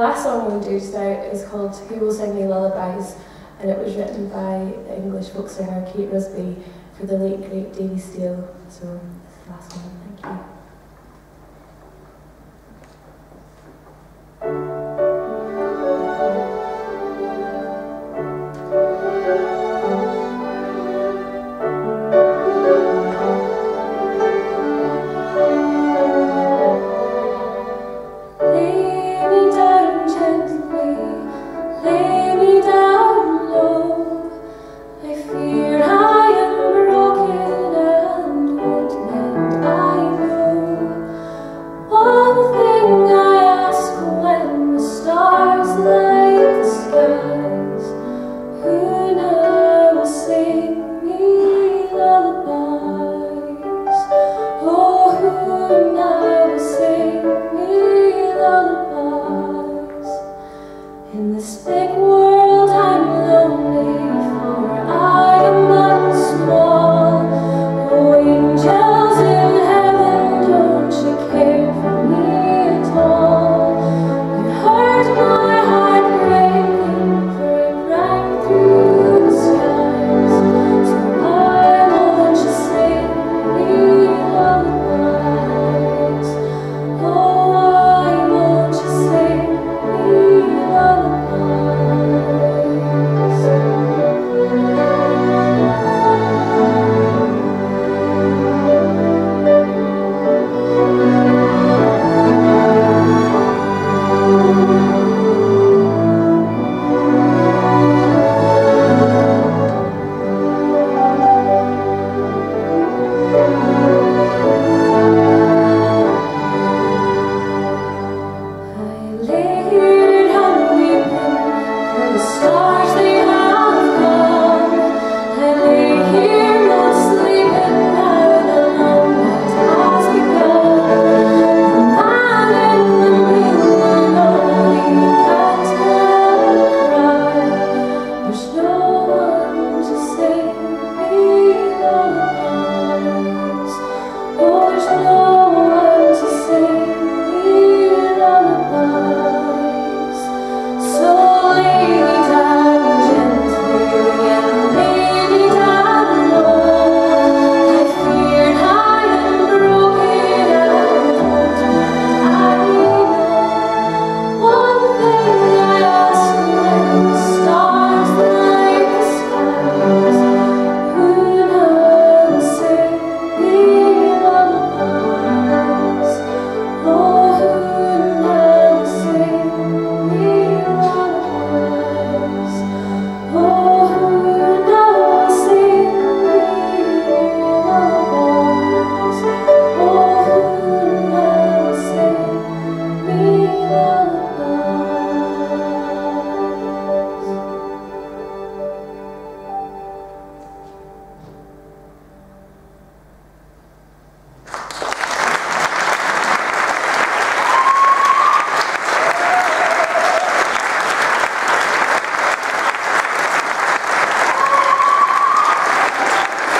last song we'll do today is called Who Will Sing Me Lullabies, and it was written by the English folk singer Kate Rusby for the late great Davy Steele, so it's the last one.